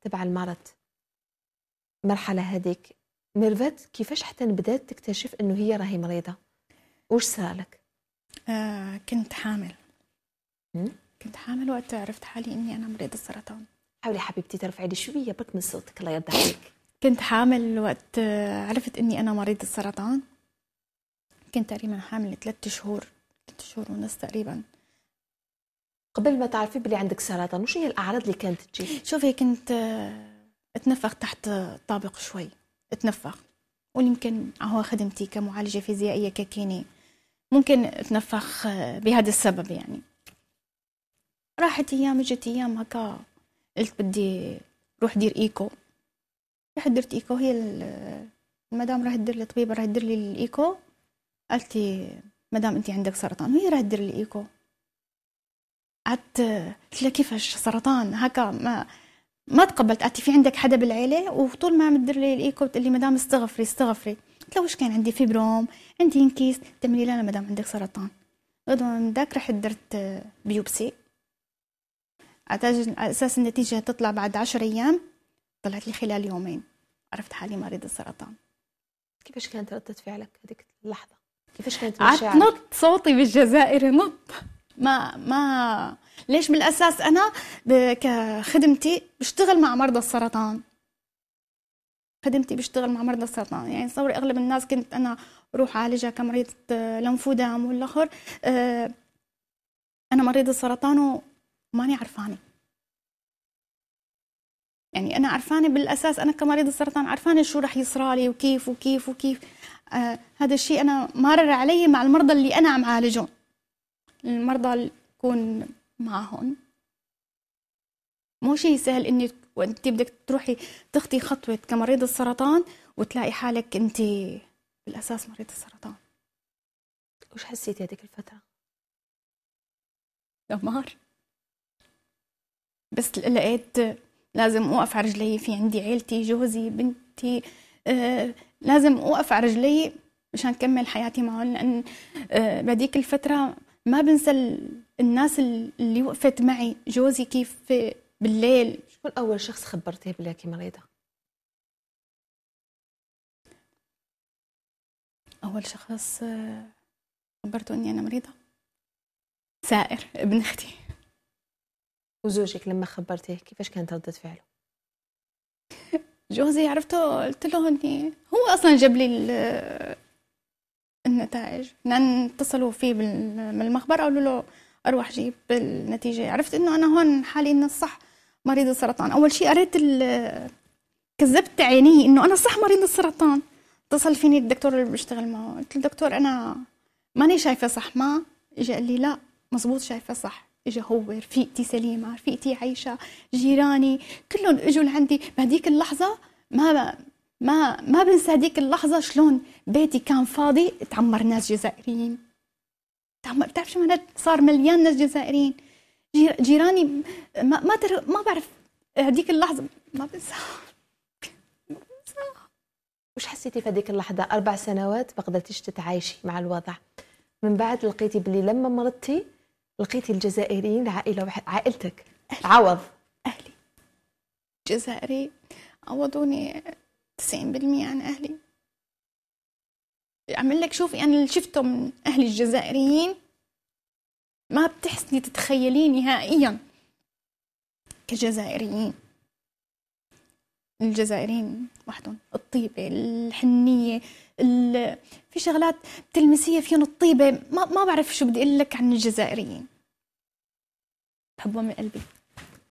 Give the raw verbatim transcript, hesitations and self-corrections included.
تبع المرض مرحلة هذيك، ميرفت كيفاش حتى بدات تكتشف انه هي راهي مريضة؟ واش صارلك؟ آه كنت حامل م? كنت حامل وقت عرفت حالي اني انا مريضة السرطان. حاولي حبيبتي ترفعي لي شوية برك من صوتك الله يرضى عليك. كنت حامل وقت عرفت اني انا مريضة السرطان، كنت تقريبا حامل ثلاث شهور ثلاث شهور ونص تقريبا. قبل ما تعرفي بلي عندك سرطان وش هي الاعراض اللي كانت تجي؟ شوفي كنت اتنفخ تحت الطابق شوي، اتنفخ، ويمكن هو خدمتي كمعالجه فيزيائيه ككيني ممكن اتنفخ بهذا السبب يعني. راحت ايام اجت ايام هكا قلت بدي روح دير ايكو، رحت درت ايكو، هي المدام راح تدير لي طبيبه راح تدير لي الايكو، قالت لي مدام انت عندك سرطان وهي راح تدير لي ايكو. قعدت قلت لها كيفاش سرطان هكا؟ ما ما تقبلت. قالت لي في عندك حدا بالعيله؟ وطول ما عم تدير لي الايكو بتقول لي مدام استغفري استغفري. قلت لها واش كان عندي؟ فيبروم، عندي انكيس. تملي لا مدام عندك سرطان. غدوه من ذاك رحت درت بيوبسي على اساس النتيجه تطلع بعد عشر ايام، طلعت لي خلال يومين عرفت حالي مريض السرطان. كيفاش كانت ردة فعلك هذيك اللحظه؟ كيفاش كانت مشاعرك؟ نط صوتي بالجزائري نط. ما ما ليش بالاساس انا كخدمتي بشتغل مع مرضى السرطان، خدمتي بشتغل مع مرضى السرطان يعني صوري اغلب الناس كنت انا اروح اعالجها كمريضه لنفودام والاخر. آه انا مريضه السرطان وماني عرفانه يعني، انا عرفانه بالاساس انا كمريضه السرطان عرفانه شو راح يصرالي وكيف وكيف وكيف. آه هذا الشيء انا مرر علي مع المرضى اللي انا عم عالجهم، المرضى اللي تكون معهم مو شيء سهل اني وانت بدك تروحي تخطي خطوه كمريض السرطان وتلاقي حالك انت بالاساس مريض السرطان. وش حسيتي هذيك الفتره؟ دمار، بس لقيت لازم اوقف على رجلي، في عندي عيلتي جوزي بنتي، آه لازم اوقف على رجلي مشان اكمل حياتي معهم، لان آه بهذيك الفتره ما بنسى الناس اللي وقفت معي، جوزي كيف بالليل. شكون أول شخص خبرتيه بلاكي مريضة؟ أول شخص خبرته إني أنا مريضة سائر ابن أختي. وزوجك لما خبرتيه كيفاش كانت ردة فعله؟ جوزي عرفته قلت له إني هو أصلا جاب لي النتائج، لأن اتصلوا فيه من المخبر قالوا له أروح جيب النتيجة. عرفت إنه أنا هون حالي إنه الصح مريض السرطان. أول شيء قريت كذبت عيني إنه أنا صح مريض السرطان. اتصل فيني الدكتور اللي بشتغل معه، قلت له دكتور أنا ماني شايفة صح. ما إجا قال لي لا مزبوط شايفة صح. إجا هو رفيقتي سليمة، رفيقتي عايشة، جيراني كلهم إجوا لعندي بهديك اللحظة. ما ما ما بنسى هذيك اللحظة شلون بيتي كان فاضي تعمر ناس جزائريين، تعمر بتعرف شو معناتها صار مليان ناس جزائريين. جير... جيراني ما ما, تر... ما بعرف هذيك اللحظة ما بنساها ما بنساها. وش حسيتي في هذيك اللحظة؟ أربع سنوات ما قدرتيش تتعايشي مع الوضع، من بعد لقيتي باللي لما مرضتي لقيتي الجزائريين عائلة وح... عائلتك أهلي. عوض أهلي جزائري عوضوني تسعين بالمية عن أهلي. أعمل لك شوفي أنا اللي شفته من أهلي الجزائريين ما بتحسني تتخيليه نهائيا كجزائريين. الجزائريين وحدهم الطيبة، الحنية، في شغلات بتلمسيها فيهم الطيبة. ما ما بعرف شو بدي أقول لك عن الجزائريين، بحبهم من قلبي.